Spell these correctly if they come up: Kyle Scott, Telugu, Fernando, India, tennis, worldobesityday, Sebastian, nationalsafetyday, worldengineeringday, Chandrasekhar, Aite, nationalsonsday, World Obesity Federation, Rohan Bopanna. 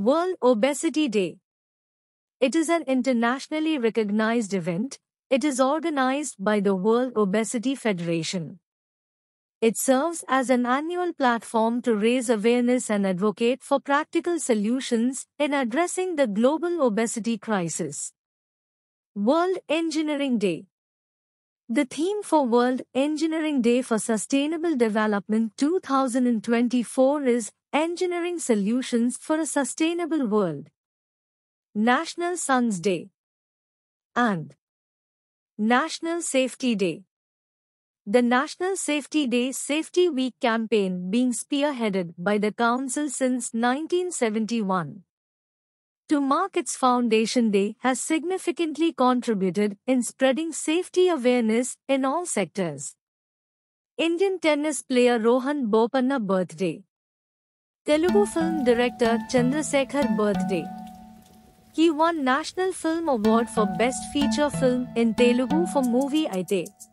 World Obesity Day. It is an internationally recognized event. It is organized by the World Obesity Federation. It serves as an annual platform to raise awareness and advocate for practical solutions in addressing the global obesity crisis. World Engineering Day. The theme for World Engineering Day for Sustainable Development 2024 is Engineering Solutions for a Sustainable World. National Sons Day and National Safety Day. The National Safety Day Safety Week campaign being spearheaded by the Council since 1971. To mark its foundation day has significantly contributed in spreading safety awareness in all sectors. Indian tennis player Rohan Bopanna birthday. Telugu film director Chandrasekhar birthday. He won National Film Award for Best Feature Film in Telugu for movie Aite.